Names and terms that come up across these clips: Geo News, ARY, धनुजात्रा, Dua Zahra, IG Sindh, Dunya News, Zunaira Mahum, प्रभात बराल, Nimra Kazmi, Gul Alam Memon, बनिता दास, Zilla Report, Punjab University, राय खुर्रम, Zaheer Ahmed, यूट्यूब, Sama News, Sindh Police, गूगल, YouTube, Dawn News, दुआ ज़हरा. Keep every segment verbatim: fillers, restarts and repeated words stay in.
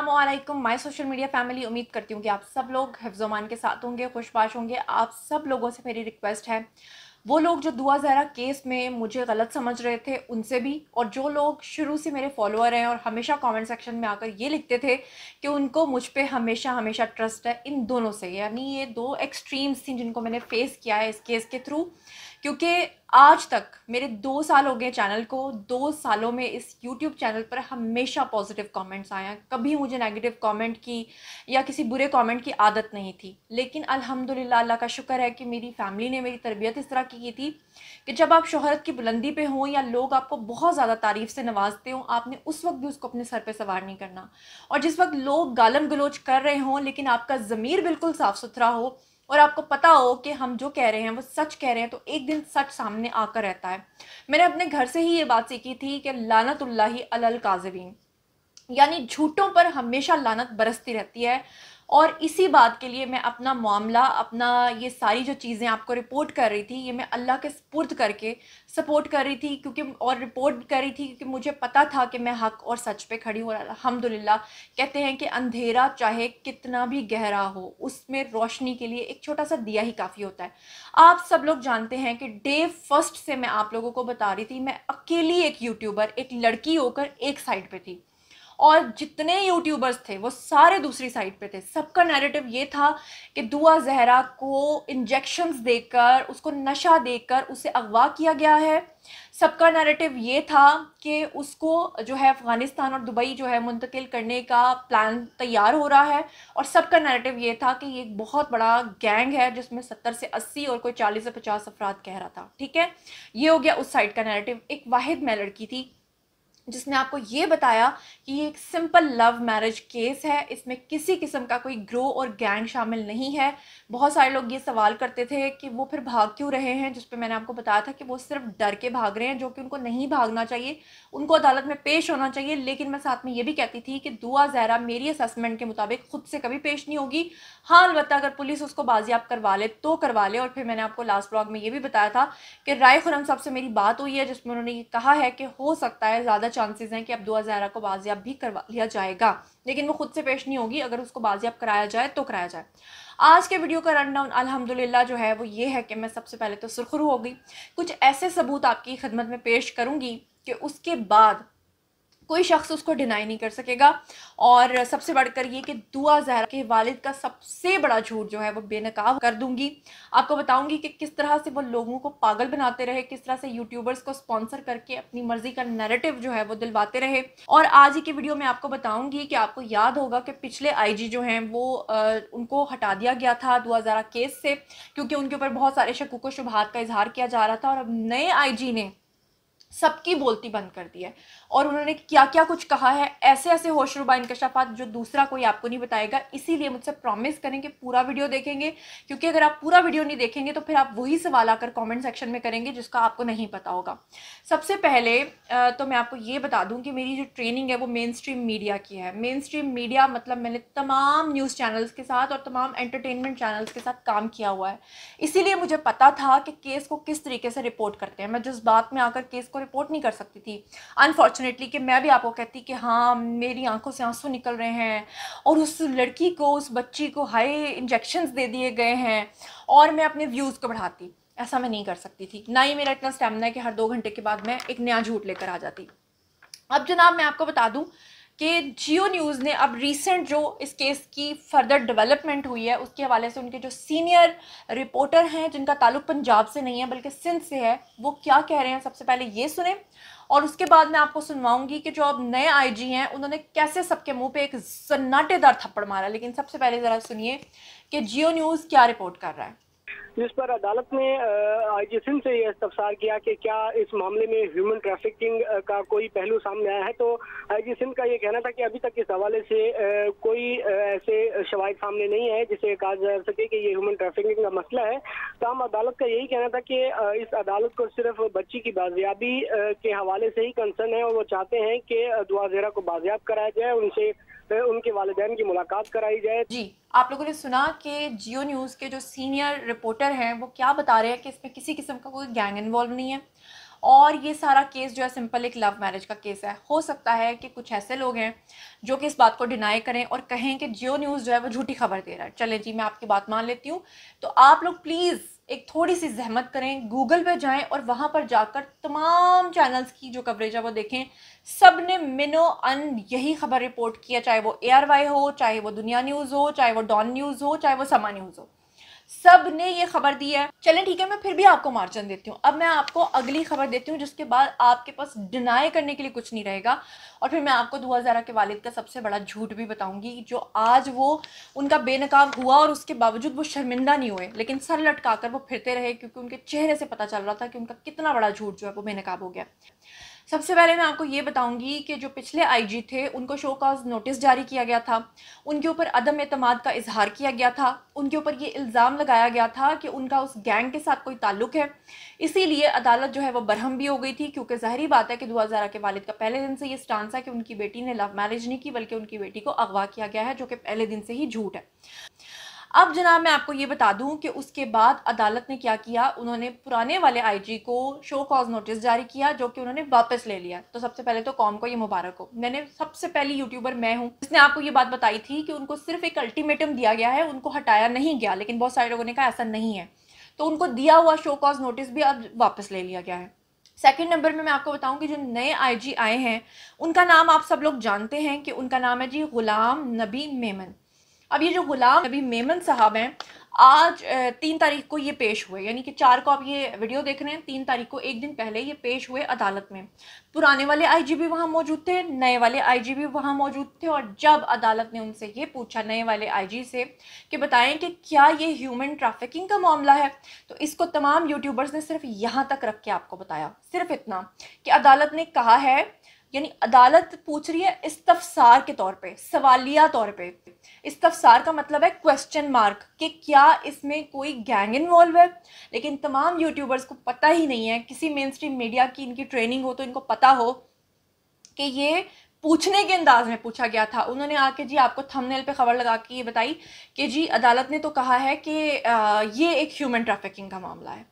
अस्सलामुअलैकुम my social media family. उम्मीद करती हूँ कि आप सब लोग हिफ्ज़ोमान के साथ होंगे, खुशबाश होंगे। आप सब लोगों से मेरी रिक्वेस्ट है, वो लोग जो दुआ ज़हरा केस में मुझे गलत समझ रहे थे उनसे भी, और जो लोग शुरू से मेरे फॉलोअर हैं और हमेशा कमेंट सेक्शन में आकर ये लिखते थे कि उनको मुझ पे हमेशा हमेशा ट्रस्ट है, इन दोनों से। यानी ये दो एक्सट्रीम्स थी जिनको मैंने फ़ेस किया है इस केस के थ्रू, क्योंकि आज तक मेरे दो साल हो गए चैनल को। दो सालों में इस यूट्यूब चैनल पर हमेशा पॉजिटिव कमेंट्स आया, कभी मुझे नेगेटिव कमेंट की या किसी बुरे कमेंट की आदत नहीं थी। लेकिन अल्हम्दुलिल्लाह, अल्लाह का शुक्र है कि मेरी फैमिली ने मेरी तरबियत इस तरह की थी कि जब आप शोहरत की बुलंदी पे हों या लोग आपको बहुत ज़्यादा तारीफ़ से नवाजते हों, आपने उस वक्त भी उसको अपने सर पे सवार नहीं करना। और जिस वक्त लोग गालम गलोच कर रहे हों लेकिन आपका ज़मीर बिल्कुल साफ़ सुथरा हो और आपको पता हो कि हम जो कह रहे हैं वो सच कह रहे हैं, तो एक दिन सच सामने आकर रहता है। मैंने अपने घर से ही ये बात सीखी थी कि लानतुल्लाही अलल काज़िबीन, यानी झूठों पर हमेशा लानत बरसती रहती है। और इसी बात के लिए मैं अपना मामला, अपना ये सारी जो चीज़ें आपको रिपोर्ट कर रही थी, ये मैं अल्लाह के सुपुर्द करके सपोर्ट कर रही थी, क्योंकि और रिपोर्ट कर रही थी क्योंकि मुझे पता था कि मैं हक़ और सच पे खड़ी हूँ। अल्हम्दुलिल्लाह, कहते हैं कि अंधेरा चाहे कितना भी गहरा हो, उसमें रोशनी के लिए एक छोटा सा दिया ही काफ़ी होता है। आप सब लोग जानते हैं कि डे फर्स्ट से मैं आप लोगों को बता रही थी, मैं अकेली एक यूट्यूबर, एक लड़की होकर एक साइड पर थी, और जितने यूट्यूबर्स थे वो सारे दूसरी साइड पे थे। सबका नैरेटिव ये था कि दुआ ज़हरा को इंजेक्शंस देकर, उसको नशा देकर उसे अगवा किया गया है। सबका नैरेटिव ये था कि उसको जो है अफ़गानिस्तान और दुबई जो है मुंतकिल करने का प्लान तैयार हो रहा है। और सबका नैरेटिव ये था कि ये एक बहुत बड़ा गैंग है जिसमें सत्तर से अस्सी और कोई चालीस से पचास अफराद कह रहा था। ठीक है, ये हो गया उस साइड का नैरेटिव। एक वाहिद मैं लड़की थी जिसने आपको ये बताया कि ये एक सिंपल लव मैरिज केस है, इसमें किसी किस्म का कोई ग्रोह और गैंग शामिल नहीं है। बहुत सारे लोग ये सवाल करते थे कि वो फिर भाग क्यों रहे हैं, जिस पे मैंने आपको बताया था कि वो सिर्फ डर के भाग रहे हैं, जो कि उनको नहीं भागना चाहिए, उनको अदालत में पेश होना चाहिए। लेकिन मैं साथ में ये भी कहती थी कि दुआ ज़हरा मेरी असेसमेंट के मुताबिक ख़ुद से कभी पेश नहीं होगी। हाँ, अलबत्ता अगर पुलिस उसको बाजियाब करवा ले तो करवा ले। और फिर मैंने आपको लास्ट ब्लॉग में ये भी बताया था कि राय खुर्रम साहब से मेरी बात हुई है, जिसमें उन्होंने ये कहा है कि हो सकता है ज़्यादा चांसेस हैं कि अब दुआ ज़हरा को बाजियाब भी करवा लिया जाएगा, लेकिन वो खुद से पेश नहीं होगी। अगर उसको बाजियाब कराया जाए तो कराया जाए। आज के वीडियो का रन डाउन अल्हम्दुलिल्लाह जो है वो ये है कि मैं सबसे पहले तो सुरखरू हो गई, कुछ ऐसे सबूत आपकी खिदमत में पेश करूंगी कि उसके बाद कोई शख्स उसको डिनाई नहीं कर सकेगा। और सबसे बढ़कर ये कि दुआ ज़हरा के वालिद का सबसे बड़ा झूठ जो है वो बेनकाब कर दूंगी। आपको बताऊंगी कि किस तरह से वो लोगों को पागल बनाते रहे, किस तरह से यूट्यूबर्स को स्पॉन्सर करके अपनी मर्जी का नैरेटिव जो है वो दिलवाते रहे। और आज ही की वीडियो में आपको बताऊंगी कि आपको याद होगा कि पिछले आई जी जो हैं वो आ, उनको हटा दिया गया था दुआ ज़हरा केस से, क्योंकि उनके ऊपर बहुत सारे शकूक व शुबहात का इजहार किया जा रहा था। और अब नए आई जी ने सबकी बोलती बंद कर दी है, और उन्होंने क्या क्या कुछ कहा है, ऐसे ऐसे होशरुबा इंकशाफात जो दूसरा कोई आपको नहीं बताएगा। इसीलिए मुझसे प्रॉमिस करें कि पूरा वीडियो देखेंगे, क्योंकि अगर आप पूरा वीडियो नहीं देखेंगे तो फिर आप वही सवाल आकर कमेंट सेक्शन में करेंगे जिसका आपको नहीं पता होगा। सबसे पहले तो मैं आपको ये बता दूँ कि मेरी जो ट्रेनिंग है वो मेन स्ट्रीम मीडिया की है। मेन स्ट्रीम मीडिया मतलब मैंने तमाम न्यूज़ चैनल्स के साथ और तमाम एंटरटेनमेंट चैनल्स के साथ काम किया हुआ है, इसीलिए मुझे पता था कि केस को किस तरीके से रिपोर्ट करते हैं। मैं जिस बात में आकर केस को रिपोर्ट नहीं कर सकती थी अनफॉर्चुनेटली, कि मैं भी आपको कहती कि हाँ मेरी आंखों से आंसू निकल रहे हैं और उस लड़की को, उस बच्ची को हाई इंजेक्शंस दे दिए गए हैं, और मैं अपने व्यूज़ को बढ़ाती। ऐसा मैं नहीं कर सकती थी, ना ही मेरा इतना स्टैमिना है कि हर दो घंटे के बाद मैं एक नया झूठ लेकर आ जाती। अब जनाब मैं आपको बता दूँ कि जियो न्यूज़ ने अब रिसेंट जो इस केस की फर्दर डेवलपमेंट हुई है उसके हवाले से उनके जो सीनियर रिपोर्टर हैं, जिनका ताल्लुक पंजाब से नहीं है बल्कि सिंध से है, वो क्या कह रहे हैं सबसे पहले ये सुने। और उसके बाद मैं आपको सुनवाऊंगी कि जो अब नए आईजी हैं उन्होंने कैसे सबके मुंह पे एक सन्नाटेदार थप्पड़ मारा। लेकिन सबसे पहले ज़रा सुनिए कि जियो न्यूज़ क्या रिपोर्ट कर रहा है, जिस पर अदालत ने आईजी सिंध से यह इस्तफसार किया कि क्या इस मामले में ह्यूमन ट्रैफिकिंग का कोई पहलू सामने आया है। तो आईजी सिंध का यह कहना था कि अभी तक इस हवाले से कोई ऐसे शवाहिद सामने नहीं है जिसे कहा जा सके कि ये ह्यूमन ट्रैफिकिंग का मसला है। तमाम अदालत का यही कहना था कि इस अदालत को सिर्फ बच्ची की बाजियाबी के हवाले से ही कंसर्न है, और वो चाहते हैं कि दुआ ज़हरा को बाजियाब कराया जाए, उनसे उनके वालिदैन की मुलाकात कराई जाए। जी, आप लोगों ने सुना कि जियो न्यूज़ के जो सीनियर रिपोर्टर हैं वो क्या बता रहे हैं कि इसमें किसी किस्म का कोई गैंग इन्वॉल्व नहीं है। और ये सारा केस जो है सिंपल एक लव मैरिज का केस है। हो सकता है कि कुछ ऐसे लोग हैं जो कि इस बात को डिनाई करें और कहें कि जियो न्यूज़ जो है वो झूठी खबर दे रहा है। चले जी मैं आपकी बात मान लेती हूँ। तो आप लोग प्लीज़ एक थोड़ी सी जहमत करें, गूगल पे जाएं और वहाँ पर जाकर तमाम चैनल्स की जो कवरेज है वो देखें। सब ने मिनो अन यही खबर रिपोर्ट किया, चाहे वो ए आर वाई हो, चाहे वो दुनिया न्यूज़ हो, चाहे वो डॉन न्यूज़ हो, चाहे वो समा न्यूज़ हो, सब ने ये खबर दी है। चलें ठीक है, मैं फिर भी आपको मार्जिन देती हूँ। अब मैं आपको अगली खबर देती हूँ जिसके बाद आपके पास डिनाई करने के लिए कुछ नहीं रहेगा। और फिर मैं आपको दुआ ज़हरा के वालिद का सबसे बड़ा झूठ भी बताऊँगी, जो आज वो उनका बेनकाब हुआ और उसके बावजूद वो शर्मिंदा नहीं हुए, लेकिन सर लटका कर वो फिरते रहे, क्योंकि उनके चेहरे से पता चल रहा था कि उनका कितना बड़ा झूठ जो है वो बेनकाब हो गया। सबसे पहले मैं आपको ये बताऊंगी कि जो पिछले आई जी थे उनको शो कॉज नोटिस जारी किया गया था, उनके ऊपर अदम एतमाद का इजहार किया गया था, उनके ऊपर ये इल्ज़ाम लगाया गया था कि उनका उस गैंग के साथ कोई ताल्लुक़ है। इसीलिए अदालत जो है वो बरहम भी हो गई थी, क्योंकि ज़ाहिर बात है कि दुआ ज़हरा के वालिद का पहले दिन से ये स्टांस है कि उनकी बेटी ने लव मैरिज नहीं की, बल्कि उनकी बेटी को अगवा किया गया है, जो कि पहले दिन से ही झूठ है। अब जनाब मैं आपको ये बता दूं कि उसके बाद अदालत ने क्या किया, उन्होंने पुराने वाले आईजी को शो कॉज नोटिस जारी किया, जो कि उन्होंने वापस ले लिया। तो सबसे पहले तो कौम को ये मुबारक हो, मैंने सबसे पहली यूट्यूबर मैं हूँ जिसने आपको ये बात बताई थी कि उनको सिर्फ एक अल्टीमेटम दिया गया है, उनको हटाया नहीं गया। लेकिन बहुत सारे लोगों ने कहा ऐसा नहीं है, तो उनको दिया हुआ शो कॉज नोटिस भी अब वापस ले लिया गया है। सेकंड नंबर में मैं आपको बताऊंगी जो नए आईजी आए हैं उनका नाम आप सब लोग जानते हैं कि उनका नाम है जी गुलाम नबी मेमन। अब ये जो गुलाम नबी मेमन साहब हैं, आज तीन तारीख को ये पेश हुए, यानी कि चार को आप ये वीडियो देख रहे हैं, तीन तारीख को एक दिन पहले ये पेश हुए अदालत में। पुराने वाले आईजी भी वहाँ मौजूद थे, नए वाले आईजी भी वहाँ मौजूद थे। और जब अदालत ने उनसे ये पूछा, नए वाले आईजी से, कि बताएं कि क्या ये ह्यूमन ट्रैफिकिंग का मामला है, तो इसको तमाम यूट्यूबर्स ने सिर्फ यहाँ तक रख के आपको बताया, सिर्फ इतना कि अदालत ने कहा है, यानी अदालत पूछ रही है इस्तफसार के तौर पे, सवालिया तौर पे। इस्तफसार का मतलब है क्वेश्चन मार्क कि क्या इसमें कोई गैंग इन्वॉल्व है। लेकिन तमाम यूट्यूबर्स को पता ही नहीं है, किसी मेन स्ट्रीम मीडिया की इनकी ट्रेनिंग हो तो इनको पता हो कि ये पूछने के अंदाज में पूछा गया था। उन्होंने आके जी आपको थंबनेल पे खबर लगा के ये बताई कि जी अदालत ने तो कहा है कि ये एक ह्यूमन ट्रैफिकिंग का मामला है,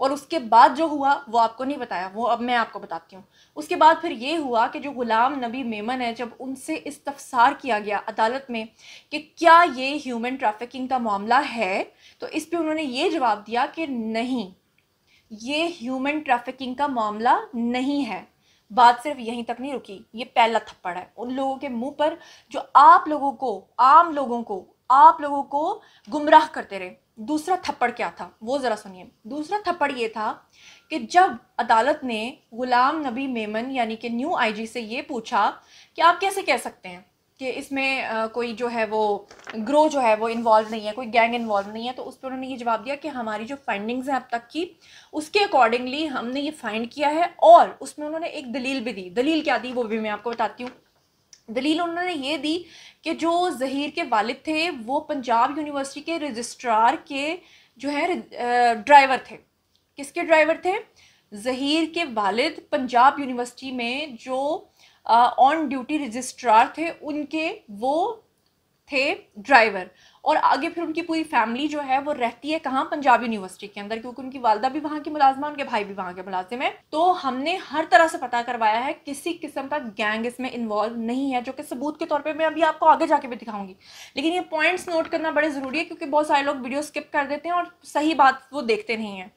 और उसके बाद जो हुआ वो आपको नहीं बताया, वो अब मैं आपको बताती हूँ। उसके बाद फिर ये हुआ कि जो गुलाम नबी मेमन है, जब उनसे इस्तफसार किया गया अदालत में कि क्या ये ह्यूमन ट्रैफिकिंग का मामला है, तो इस पे उन्होंने ये जवाब दिया कि नहीं, ये ह्यूमन ट्रैफिकिंग का मामला नहीं है। बात सिर्फ यहीं तक नहीं रुकी, ये पहला थप्पड़ है उन लोगों के मुँह पर जो आप लोगों को, आम लोगों को, आप लोगों को गुमराह करते रहे। दूसरा थप्पड़ क्या था वो ज़रा सुनिए। दूसरा थप्पड़ ये था कि जब अदालत ने गुलाम नबी मेमन यानी कि न्यू आईजी से ये पूछा कि आप कैसे कह सकते हैं कि इसमें कोई जो है वो ग्रो जो है वो इन्वॉल्व नहीं है, कोई गैंग इन्वॉल्व नहीं है, तो उस पर उन्होंने ये जवाब दिया कि हमारी जो फाइंडिंग्स हैं अब तक की, उसके अकॉर्डिंगली हमने ये फाइंड किया है। और उसमें उन्होंने एक दलील भी दी। दलील क्या दी वो भी मैं आपको बताती हूँ। दलील उन्होंने ये दी कि जो ज़हीर के वालिद थे वो पंजाब यूनिवर्सिटी के रजिस्ट्रार के जो है ड्राइवर थे। किसके ड्राइवर थे? ज़हीर के वालिद पंजाब यूनिवर्सिटी में जो ऑन ड्यूटी रजिस्ट्रार थे उनके वो थे ड्राइवर। और आगे फिर उनकी पूरी फैमिली जो है वो रहती है कहाँ? पंजाब यूनिवर्सिटी के अंदर, क्योंकि उनकी वालदा भी वहाँ की मुलाजिम है, उनके भाई भी वहाँ के मुलाजिम है। तो हमने हर तरह से पता करवाया है, किसी किस्म का गैंग इसमें इन्वॉल्व नहीं है, जो कि सबूत के तौर पे मैं अभी आपको आगे जाके भी दिखाऊंगी। लेकिन ये पॉइंट्स नोट करना बड़े ज़रूरी है, क्योंकि बहुत सारे लोग वीडियो स्किप कर देते हैं और सही बात वो देखते नहीं हैं।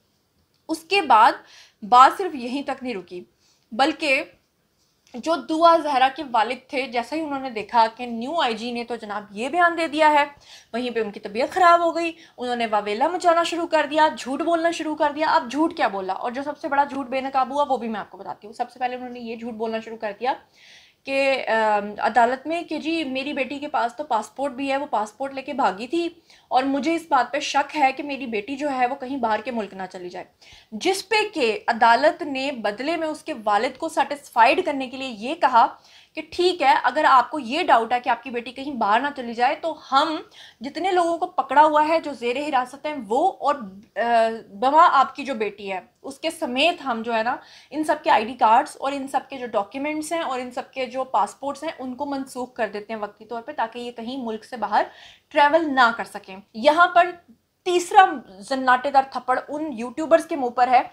उसके बाद बात सिर्फ यहीं तक नहीं रुकी, बल्कि जो दुआ ज़हरा के वालिद थे, जैसा ही उन्होंने देखा कि न्यू आईजी ने तो जनाब ये बयान दे दिया है, वहीं पे उनकी तबीयत ख़राब हो गई, उन्होंने वावेला मचाना शुरू कर दिया, झूठ बोलना शुरू कर दिया। अब झूठ क्या बोला, और जो सबसे बड़ा झूठ बेनकाब हुआ वो भी मैं आपको बताती हूँ। सबसे पहले उन्होंने ये झूठ बोलना शुरू कर दिया कि अदालत में कि जी मेरी बेटी के पास तो पासपोर्ट भी है, वो पासपोर्ट लेके भागी थी, और मुझे इस बात पे शक है कि मेरी बेटी जो है वो कहीं बाहर के मुल्क ना चली जाए। जिस पे के अदालत ने बदले में उसके वालिद को सेटिस्फाइड करने के लिए ये कहा कि ठीक है, अगर आपको ये डाउट है कि आपकी बेटी कहीं बाहर ना चली जाए, तो हम जितने लोगों को पकड़ा हुआ है जो जेरे हिरासत हैं वो, और बमा आपकी जो बेटी है उसके समेत, हम जो है ना इन सब के आईडी कार्ड्स और इन सब के जो डॉक्यूमेंट्स हैं और इन सब के जो पासपोर्ट्स हैं उनको मनसूख कर देते हैं वक्ती तौर पे, ताकि ये कहीं मुल्क से बाहर ट्रैवल ना कर सकें। यहाँ पर तीसरा जन्नाटेदार थप्पड़ उन यूट्यूबर्स के मुंह पर है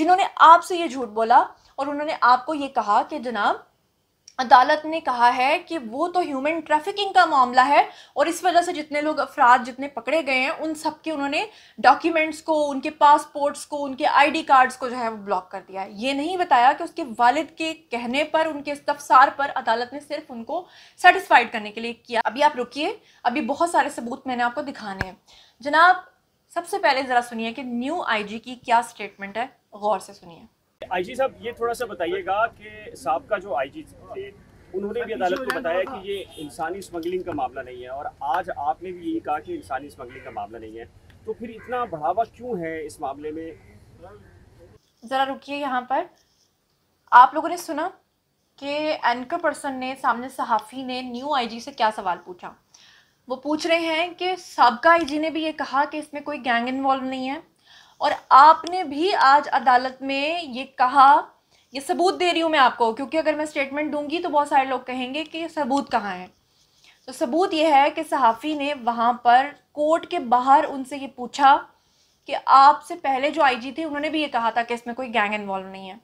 जिन्होंने आपसे ये झूठ बोला और उन्होंने आपको ये कहा कि जनाब अदालत ने कहा है कि वो तो ह्यूमन ट्रैफिकिंग का मामला है और इस वजह से जितने लोग अफराद जितने पकड़े गए हैं उन सब के उन्होंने डॉक्यूमेंट्स को, उनके पासपोर्ट्स को, उनके आईडी कार्ड्स को जो है वो ब्लॉक कर दिया है। ये नहीं बताया कि उसके वालिद के कहने पर, उनके इस्तफसार पर अदालत ने सिर्फ उनको सेटिस्फाइड करने के लिए किया। अभी आप रुकिए, अभी बहुत सारे सबूत मैंने आपको दिखाने हैं। जनाब सबसे पहले ज़रा सुनिए कि न्यू आई जी की क्या स्टेटमेंट है, गौर से सुनिए। आईजी साहब ये थोड़ा सा बताइएगा कि साहब का जो आईजी थे उन्होंने भी अदालत को बताया कि ये इंसानी स्मगलिंग का मामला नहीं है और आज आपने भी यही कहा कि इंसानी स्मगलिंग का मामला नहीं है, तो फिर इतना बढ़ावा क्यों है इस मामले में? ज़रा रुकिए, यहाँ पर आप लोगों ने सुना कि एंकर पर्सन ने, सामने सहाफ़ी ने न्यू आईजी से क्या सवाल पूछा। वो पूछ रहे हैं कि सबका आईजी ने भी ये कहा कि इसमें कोई गैंग इन्वॉल्व नहीं है और आपने भी आज अदालत में ये कहा। ये सबूत दे रही हूँ मैं आपको, क्योंकि अगर मैं स्टेटमेंट दूंगी तो बहुत सारे लोग कहेंगे कि सबूत कहाँ है। तो सबूत ये है कि सहाफ़ी ने वहाँ पर कोर्ट के बाहर उनसे ये पूछा कि आपसे पहले जो आईजी थे उन्होंने भी ये कहा था कि इसमें कोई गैंग इन्वॉल्व नहीं है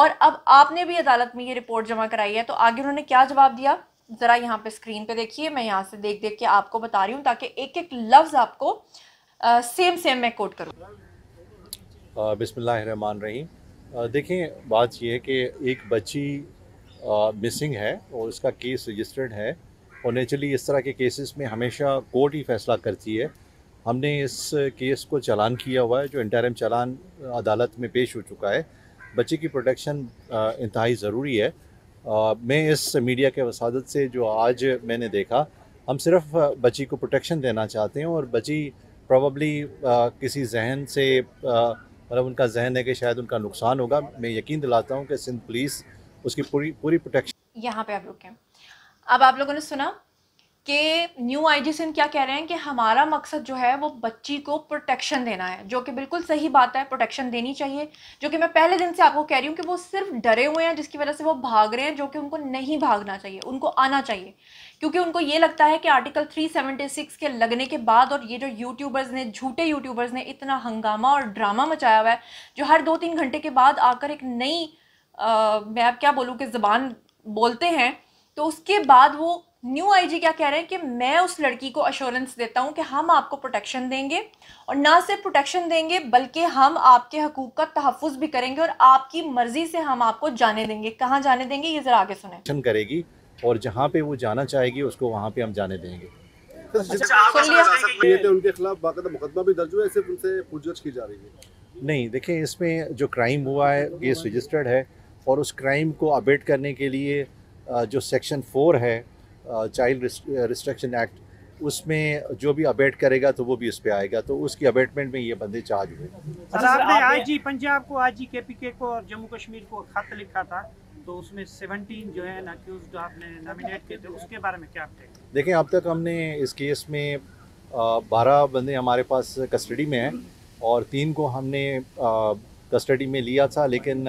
और अब आपने भी अदालत में ये रिपोर्ट जमा कराई है। तो आगे उन्होंने क्या जवाब दिया, ज़रा यहाँ पर स्क्रीन पर देखिए। मैं यहाँ से देख देख के आपको बता रही हूँ ताकि एक एक लफ्ज़ आपको आ, सेम सेम मैं कोट करूँ। बिस्मिल्लाहिर्रहमानिर्रहीम। देखें बात यह है कि एक बच्ची आ, मिसिंग है और उसका केस रजिस्टर्ड है और नेचुरली इस तरह के केसेस में हमेशा कोर्ट ही फैसला करती है। हमने इस केस को चालान किया हुआ है जो इंटरिम चालान अदालत में पेश हो चुका है। बच्चे की प्रोटेक्शन इंतहाई ज़रूरी है। आ, मैं इस मीडिया के वसादत से जो आज मैंने देखा, हम सिर्फ बच्ची को प्रोटेक्शन देना चाहते हैं और बच्ची प्रॉबली किसी जहन से आ, मतलब उनका जहन है कि शायद उनका नुकसान होगा। मैं यकीन दिलाता हूँ कि सिंध पुलिस उसकी पूरी पूरी प्रोटेक्शन। यहाँ पे आप रुकें। अब आप लोगों ने सुना कि न्यू आईजी सिंध क्या कह रहे हैं कि हमारा मकसद जो है वो बच्ची को प्रोटेक्शन देना है, जो कि बिल्कुल सही बात है, प्रोटेक्शन देनी चाहिए। जो कि मैं पहले दिन से आपको कह रही हूँ कि वो सिर्फ डरे हुए हैं जिसकी वजह से वो भाग रहे हैं, जो कि उनको नहीं भागना चाहिए, उनको आना चाहिए। क्योंकि उनको ये लगता है कि आर्टिकल तीन सौ छिहत्तर के लगने के बाद और ये जो यूट्यूबर्स ने, झूठे यूट्यूबर्स ने इतना हंगामा और ड्रामा मचाया हुआ है, जो हर दो तीन घंटे के बाद आकर एक नई मैं अब क्या बोलूँ कि ज़बान बोलते हैं, तो उसके बाद वो न्यू आईजी क्या कह रहे हैं कि मैं उस लड़की को अश्योरेंस देता हूं कि हम आपको प्रोटेक्शन देंगे और ना सिर्फ प्रोटेक्शन देंगे बल्कि हम आपके हकूक़ का तहफ़्फ़ुज़ भी करेंगे और आपकी मर्ज़ी से हम आपको जाने देंगे। कहाँ जाने देंगे ये ज़रा आगे सुने। करेगी और जहाँ पे वो जाना चाहेगी उसको वहाँ पे हम जाने देंगे। उनके खिलाफ बाकायदा मुकदमा भी दर्ज हुआ है, सिर्फ उनसे पूछताछ की जा रही है। नहीं देखें, इसमें जो क्राइम हुआ है केस रजिस्टर्ड है और उस क्राइम को अबेट करने के लिए जो सेक्शन फोर है चाइल्ड रिस्ट्रिक्शन एक्ट, उसमें जो भी अबेट करेगा तो वो भी उस पर आएगा, तो उसकी अबेटमेंट में ये बंदे चार्ज हुए। सर आपने आज ही पंजाब को, आज ही के पी के को और जम्मू कश्मीर को खत लिखा था, तो उसमें सत्रह जो है ना अक्यूज्ड आपने नॉमिनेट किए थे, उसके बारे में क्या अपडेट? देखें अब तक हमने इस केस में बारह बंदे हमारे पास कस्टडी में हैं और तीन को हमने कस्टडी में लिया था, लेकिन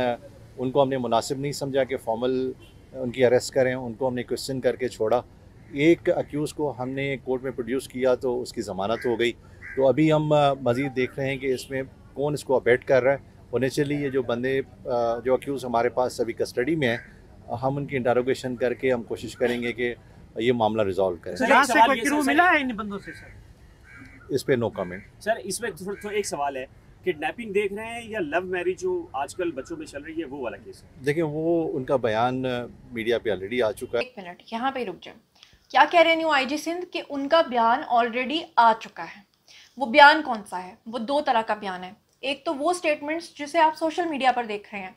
उनको हमने मुनासिब नहीं समझा कि फॉर्मल उनकी अरेस्ट करें, उनको हमने क्वेश्चन करके छोड़ा। एक अक्यूज़ को हमने कोर्ट में प्रोड्यूस किया तो उसकी ज़मानत हो गई। तो अभी हम मज़ीद देख रहे हैं कि इसमें कौन इसको अबेट कर रहा है। होने चलिए ये जो बंदे जो अक्यूज़ हमारे पास अभी कस्टडी में हैं, हम उनकी इंटरोगेशन करके हम कोशिश करेंगे कि ये मामला रिजॉल्व करें। इस पर नो कमेंट। सर इसमें तो एक सवाल है, किडनैपिंग देख रहे हैं या लव मैरिज जो आजकल बच्चों में चल रही है वो वाला केस? देखिए वो उनका बयान मीडिया पे ऑलरेडी आ चुका है। एक मिनट यहाँ पे रुक जाए। क्या कह रहे हैं न्यू आईजी सिंध कि उनका बयान ऑलरेडी आ चुका है। वो बयान कौन सा है? वो दो तरह का बयान है। एक तो वो स्टेटमेंट्स जिसे आप सोशल मीडिया पर देख रहे हैं,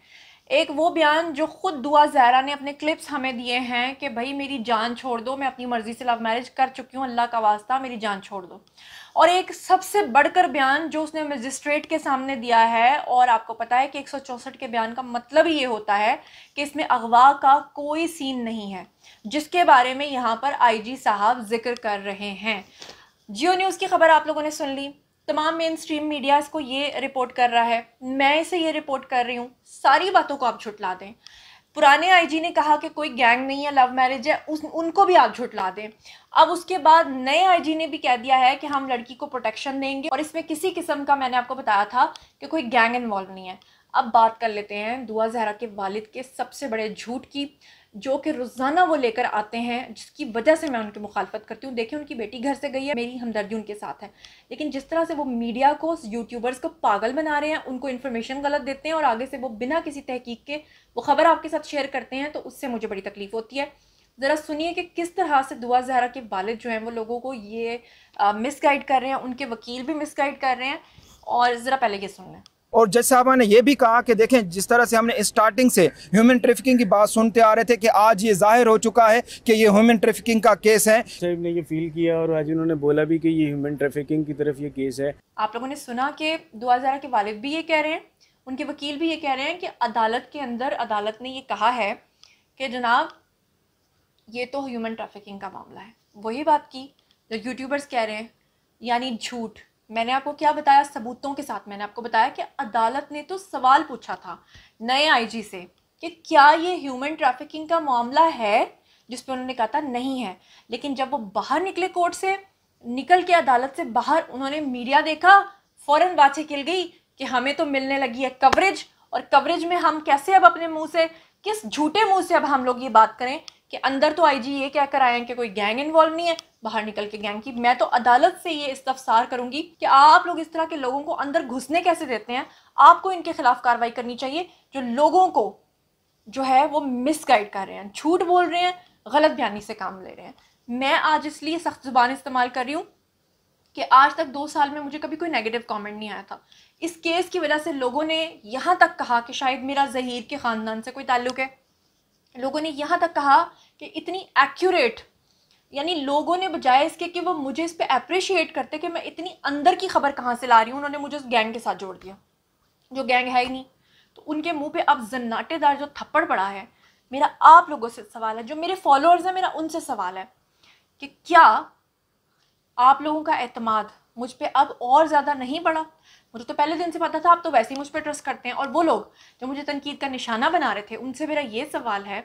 एक वो बयान जो ख़ुद दुआ ज़हरा ने अपने क्लिप्स हमें दिए हैं कि भाई मेरी जान छोड़ दो, मैं अपनी मर्ज़ी से लव मैरिज कर चुकी हूँ, अल्लाह का वास्ता मेरी जान छोड़ दो। और एक सबसे बढ़कर बयान जो उसने मजिस्ट्रेट के सामने दिया है, और आपको पता है कि एक सौ चौंसठ के बयान का मतलब ही ये होता है कि इसमें अगवा का कोई सीन नहीं है, जिसके बारे में यहाँ पर आई जी साहब जिक्र कर रहे हैं। जियो न्यूज़ की ख़बर आप लोगों ने सुन ली, तमाम मेन स्ट्रीम मीडिया इसको ये रिपोर्ट कर रहा है, मैं इसे ये रिपोर्ट कर रही हूँ। सारी बातों को आप झुटला दें। पुराने आईजी ने कहा कि कोई गैंग नहीं है, लव मैरिज है, उस उनको भी आप झुटला दें। अब उसके बाद नए आईजी ने भी कह दिया है कि हम लड़की को प्रोटेक्शन देंगे और इसमें किसी किस्म का, मैंने आपको बताया था कि कोई गैंग इन्वॉल्व नहीं है। अब बात कर लेते हैं दुआ जहरा के वालिद के सबसे बड़े झूठ की, जो कि रोज़ाना वो लेकर आते हैं, जिसकी वजह से मैं उनकी मुखालफत करती हूँ। देखिए, उनकी बेटी घर से गई है, मेरी हमदर्दी उनके साथ है, लेकिन जिस तरह से वो मीडिया को, यूट्यूबर्स को पागल बना रहे हैं, उनको इन्फॉर्मेशन गलत देते हैं और आगे से वो बिना किसी तहकीक के वो ख़बर आपके साथ शेयर करते हैं, तो उससे मुझे बड़ी तकलीफ़ होती है। ज़रा सुनिए कि किस तरह से दुआ जहरा के वालिद जो हैं वो लोगों को ये मिसगाइड कर रहे हैं, उनके वकील भी मिसगाइड कर रहे हैं, और ज़रा पहले ये सुनना। और जज साहबा ने यह भी कहा कि देखें, जिस तरह से हमने स्टार्टिंग से ह्यूमन ट्रैफिकिंग की बात सुनते आ रहे थे कि आज ये जाहिर हो चुका है कि ये ह्यूमन ट्रैफिकिंग का केस है। साहब ने ये फील किया और आज उन्होंने बोला भी कि ये ह्यूमन ट्रैफिकिंग की तरफ ये केस है। आप लोगों ने सुना कि दुआ जहरा के वालिद भी ये कह रहे हैं, उनके वकील भी ये कह रहे हैं कि अदालत के अंदर अदालत ने ये कहा है कि जनाब ये तो ह्यूमन ट्रैफिकिंग का मामला है। वही बात की जो यूट्यूबर्स कह रहे हैं, यानी झूठ। मैंने आपको क्या बताया, सबूतों के साथ मैंने आपको बताया कि अदालत ने तो सवाल पूछा था नए आईजी से कि क्या ये ह्यूमन ट्रैफिकिंग का मामला है, जिस पर उन्होंने कहा था नहीं है। लेकिन जब वो बाहर निकले, कोर्ट से निकल के अदालत से बाहर, उन्होंने मीडिया देखा, फ़ौरन बातें खिल गई कि हमें तो मिलने लगी है कवरेज, और कवरेज में हम कैसे अब अपने मुँह से, किस झूठे मुँह से अब हम लोग ये बात करें कि अंदर तो आईजी ये कह कर आए हैं कि कोई गैंग इन्वॉल्व नहीं है, बाहर निकल के गैंग की। मैं तो अदालत से ये इस्तफसार करूंगी कि आप लोग इस तरह के लोगों को अंदर घुसने कैसे देते हैं। आपको इनके खिलाफ कार्रवाई करनी चाहिए जो लोगों को जो है वो मिसगाइड कर रहे हैं, झूठ बोल रहे हैं, गलत बयानी से काम ले रहे हैं। मैं आज इसलिए सख्त जुबान इस्तेमाल कर रही हूँ कि आज तक दो साल में मुझे कभी कोई नेगेटिव कमेंट नहीं आया था। इस केस की वजह से लोगों ने यहाँ तक कहा कि शायद मेरा ज़हीर के ख़ानदान से कोई ताल्लुक़ है। लोगों ने यहाँ तक कहा कि इतनी एक्यूरेट, यानी लोगों ने बजाय इसके कि वो मुझे इस पे अप्रिशिएट करते कि मैं इतनी अंदर की खबर कहाँ से ला रही हूँ, उन्होंने मुझे उस गैंग के साथ जोड़ दिया जो गैंग है ही नहीं। तो उनके मुंह पे अब जन्नाटेदार जो थप्पड़ पड़ा है। मेरा आप लोगों से सवाल है, जो मेरे फॉलोअर्स हैं, मेरा उनसे सवाल है कि क्या आप लोगों का एतमाद मुझ पर अब और ज़्यादा नहीं बढ़ा? मुझे तो पहले दिन से पता था, आप तो वैसे ही मुझ पर ट्रस्ट करते हैं। और वो लोग जो मुझे तनकीद का निशाना बना रहे थे, उनसे मेरा ये सवाल है,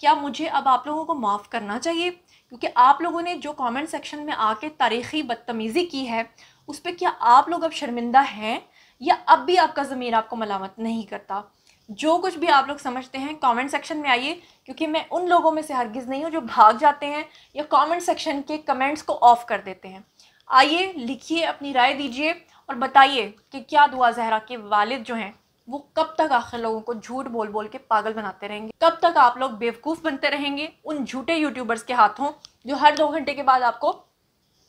क्या मुझे अब आप लोगों को माफ़ करना चाहिए? क्योंकि आप लोगों ने जो कमेंट सेक्शन में आके तारीख़ी बदतमीज़ी की है, उस पर क्या आप लोग अब शर्मिंदा हैं, या अब भी आपका ज़मीर आपको मलामत नहीं करता? जो कुछ भी आप लोग समझते हैं कमेंट सेक्शन में आइए, क्योंकि मैं उन लोगों में से हरगिज़ नहीं हूँ जो भाग जाते हैं या कमेंट सेक्शन के कमेंट्स को ऑफ़ कर देते हैं। आइए, लिखिए, अपनी राय दीजिए और बताइए कि क्या दुआ जहरा के वालिद जो हैं वो कब तक आखिर लोगों को झूठ बोल बोल के पागल बनाते रहेंगे? कब तक आप लोग बेवकूफ़ बनते रहेंगे उन झूठे यूट्यूबर्स के हाथों जो हर दो घंटे के बाद आपको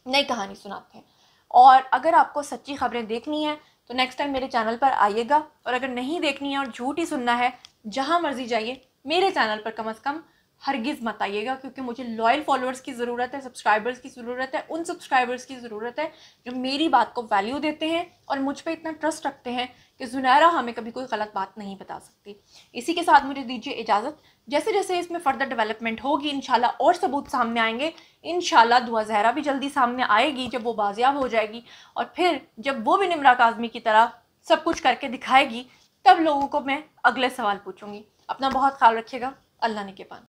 नई कहानी सुनाते हैं? और अगर आपको सच्ची खबरें देखनी है तो नेक्स्ट टाइम मेरे चैनल पर आइएगा, और अगर नहीं देखनी है और झूठ ही सुनना है, जहाँ मर्जी जाइए, मेरे चैनल पर कम अज़ कम हरगिज़ मत आइएगा, क्योंकि मुझे लॉयल फॉलोअर्स की ज़रूरत है, सब्सक्राइबर्स की ज़रूरत है, उन सब्सक्राइबर्स की ज़रूरत है जो मेरी बात को वैल्यू देते हैं और मुझ पे इतना ट्रस्ट रखते हैं कि जुनैरा हमें कभी कोई गलत बात नहीं बता सकती। इसी के साथ मुझे दीजिए इजाज़त। जैसे जैसे इसमें फ़र्दर डेवलपमेंट होगी इंशाल्लाह, और सबूत सामने आएंगे इंशाल्लाह, दुआ जहरा भी जल्दी सामने आएगी जब वो बाजियाब हो जाएगी, और फिर जब वो भी निम्रा काज़मी की तरह सब कुछ करके दिखाएगी, तब लोगों को मैं अगले सवाल पूछूँगी। अपना बहुत ख्याल रखिएगा। अल्लाह ने के पान।